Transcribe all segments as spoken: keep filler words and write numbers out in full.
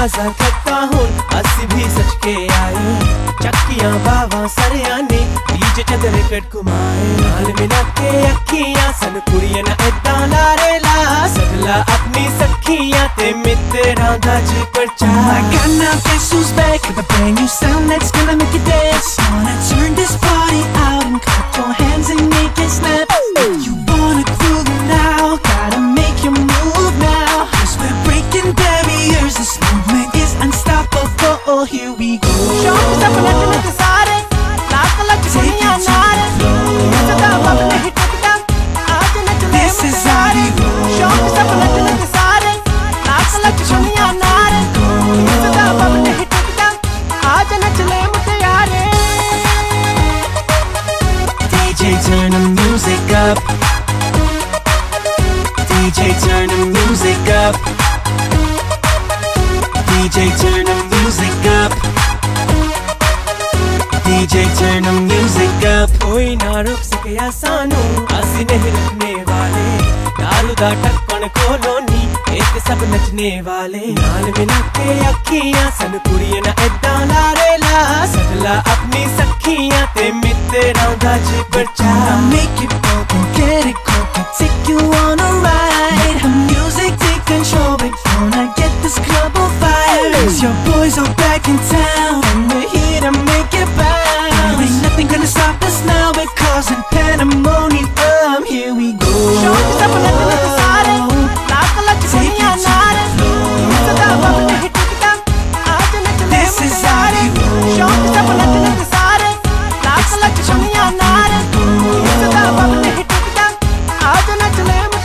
अंदाजा करता हूँ आज भी सच के आए चक्कियां बाबा सरियानी डीजे चतरे कट घुमाए लाल मिना के अखियां सन कुड़िया ना ऐदा नारे ला सगला अपनी सखियां ते मित्रा दाज पर चा I got my issues back with a brand new sound that's gonna make you dance wanna turn this party out and clap your hands and make it snap you wanna groove now gotta make your move now cause we're breaking barriers this movement is unstoppable oh here we go shout up and let the sare laat laat duniya naare sada bab ne hit da aaj na chale mut sare shout up and let the sare laat laat duniya naare sada bab ne hit da aaj na chale mut yaare D J turn the music up D J turn the music up D J turn the music up D J turn the music up koi na ruk sake aasano aasi nahi rukne wale dalu da takkan kholo ni ek sab nachne wale naal mila ke akhiyan san kuriya na edda naare la sagla apni sakhiyan te mitra da ji bacha make it pop and get it cool take you on a ride the music take control but wanna get this club on fire Your boys are back in town and we're here to make it bounce There ain't nothing gonna stop us now We're causing pandemonium Here we go Show us up and let the let the sare Laat laat duniya naare Sada bab ne hit da aaj na chale mut yaare Show us up and let the let the sare Laat laat duniya naare Sada bab ne hit da aaj na chale mut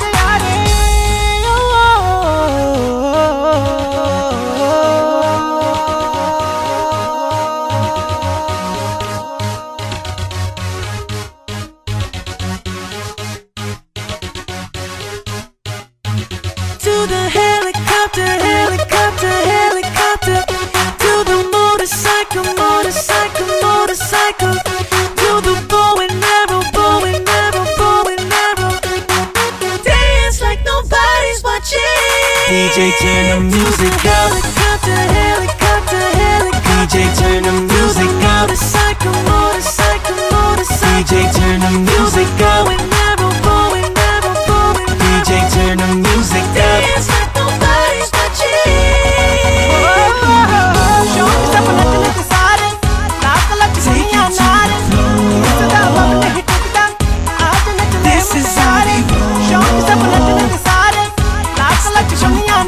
D J turn the music up Helicopter, helicopter, helicopter D J turn the music up Motorcycle, motorcycle, motorcycle D J turn the music up Going narrow, going narrow, going narrow D J turn the music up Dance like nobody's watching Show us up and let the let the sare Laat laat duniya naare Sada bab ne hit da aaj na chale mut yaare Show us up and let the let the sare Laat laat duniya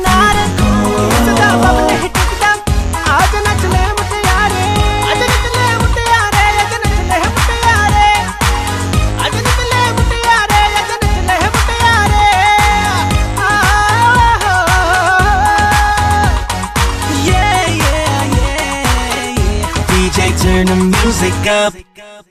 Turn the music up